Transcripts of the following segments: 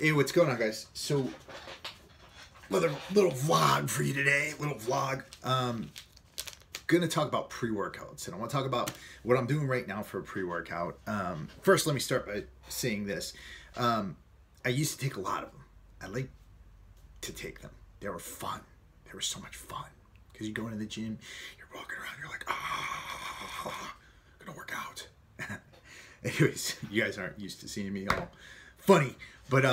Hey, what's going on, guys? So, another little vlog for you today, little vlog. Gonna talk about pre-workouts, and I want to talk about what I'm doing right now for a pre-workout. First, let me start by saying this. I used to take a lot of them. I like to take them. They were fun. They were so much fun. Because you go into the gym, you're walking around, you're like, ah, I'm gonna work out. Anyways, you guys aren't used to seeing me all funny, but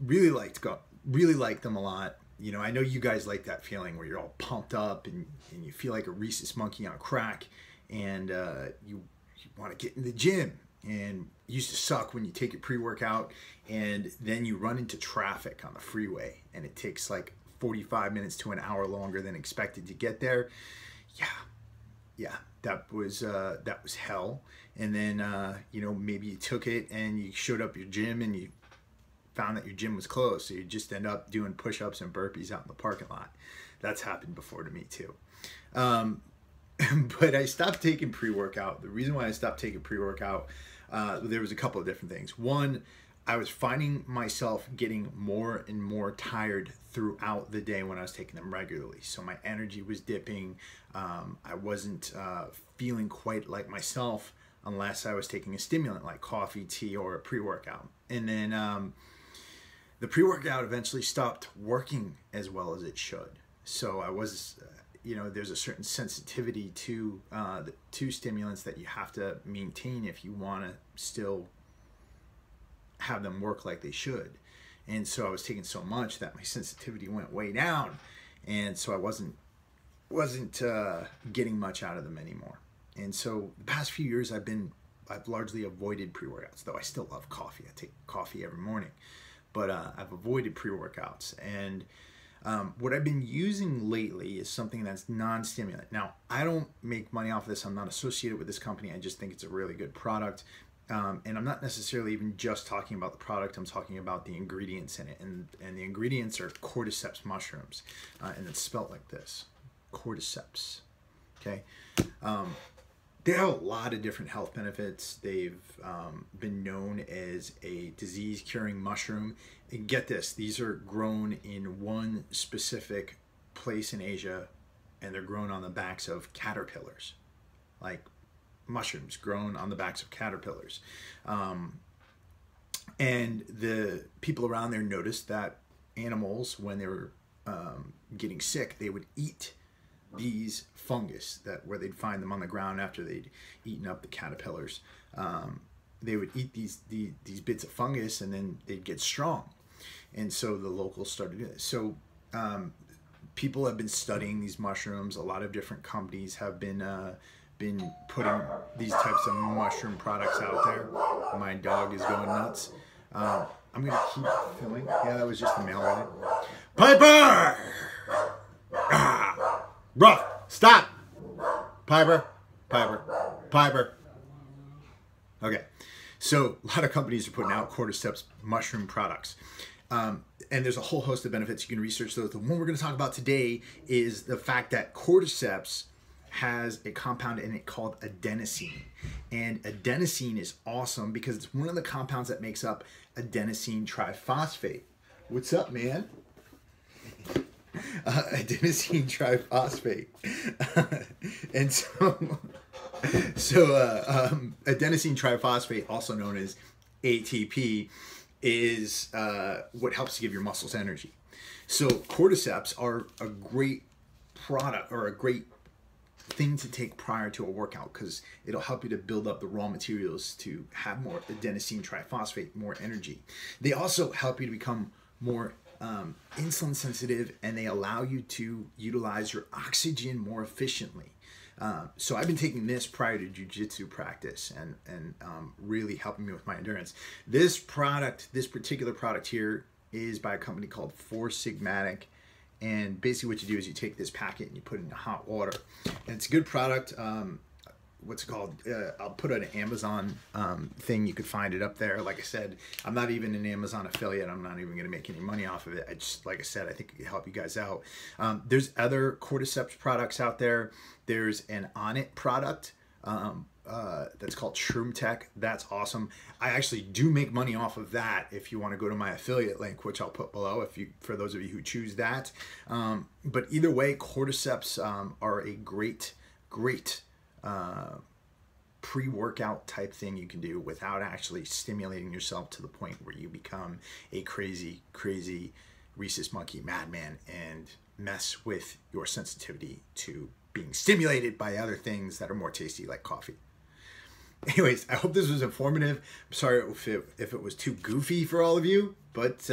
really liked them a lot. You know, I know you guys like that feeling where you're all pumped up and you feel like a rhesus monkey on crack, and you want to get in the gym. And it used to suck when you take your pre-workout and then you run into traffic on the freeway and it takes like 45 minutes to an hour longer than expected to get there. Yeah, that was hell. And then you know, maybe you took it and you showed up your gym and you found that your gym was closed, so you just end up doing push-ups and burpees out in the parking lot. That's happened before to me too. But I stopped taking pre-workout. The reason why I stopped taking pre-workout, there was a couple of different things. One, I was finding myself getting more and more tired throughout the day when I was taking them regularly. So my energy was dipping. I wasn't feeling quite like myself unless I was taking a stimulant like coffee, tea, or a pre-workout. And then the pre-workout eventually stopped working as well as it should. So I was, you know, there's a certain sensitivity to stimulants that you have to maintain if you want to still have them work like they should. And so I was taking so much that my sensitivity went way down, and so I wasn't getting much out of them anymore. And so the past few years I've largely avoided pre-workouts, though I still love coffee. I take coffee every morning, but I've avoided pre-workouts. And what I've been using lately is something that's non-stimulant. Now, I don't make money off of this. I'm not associated with this company. I just think it's a really good product. And I'm not necessarily even just talking about the product. I'm talking about the ingredients in it, and the ingredients are cordyceps mushrooms, and it's spelled like this, cordyceps. Okay, they have a lot of different health benefits. They've been known as a disease-curing mushroom. And get this, these are grown in one specific place in Asia, and they're grown on the backs of caterpillars, like mushrooms grown on the backs of caterpillars. And the people around there noticed that animals, when they were getting sick, they would eat these fungus where they'd find them on the ground after they'd eaten up the caterpillars. They would eat these bits of fungus, and then they'd get strong. And so the locals started doing this. So people have been studying these mushrooms. A lot of different companies have been putting these types of mushroom products out there. My dog is going nuts. I'm gonna keep filming. Yeah, that was just the mail on it. Piper! Ah, rough, stop! Piper, Piper, Piper. Okay, so a lot of companies are putting out cordyceps mushroom products. And there's a whole host of benefits. You can research those. The one we're gonna talk about today is the fact that cordyceps has a compound in it called adenosine. And adenosine is awesome because it's one of the compounds that makes up adenosine triphosphate. What's up, man? Adenosine triphosphate. And so adenosine triphosphate, also known as ATP, is what helps to give your muscles energy. So cordyceps are a great product, or a great thing to take prior to a workout, because it'll help you to build up the raw materials to have more adenosine triphosphate, more energy. They also help you to become more insulin sensitive, and they allow you to utilize your oxygen more efficiently. So I've been taking this prior to jiu-jitsu practice, and really helping me with my endurance. This product, this particular product here, is by a company called Four Sigmatic. And basically what you do is you take this packet and you put it into hot water. And it's a good product. What's it called? I'll put an Amazon thing. You could find it up there. Like I said, I'm not even an Amazon affiliate. I'm not even going to make any money off of it. I just, like I said, I think it could help you guys out. There's other cordyceps products out there. There's an Onnit product. that's called Shroom Tech. That's awesome. I actually do make money off of that. If you want to go to my affiliate link, which I'll put below, if you, for those of you who choose that. But either way, Cordyceps are a great pre-workout type thing you can do without actually stimulating yourself to the point where you become a crazy rhesus monkey madman and mess with your sensitivity to being stimulated by other things that are more tasty, like coffee. Anyways, I hope this was informative. I'm sorry if it was too goofy for all of you, but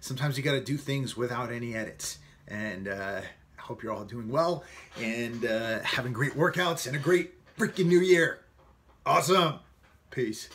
sometimes you got to do things without any edits. And I hope you're all doing well and having great workouts and a great freaking new year. Awesome. Peace.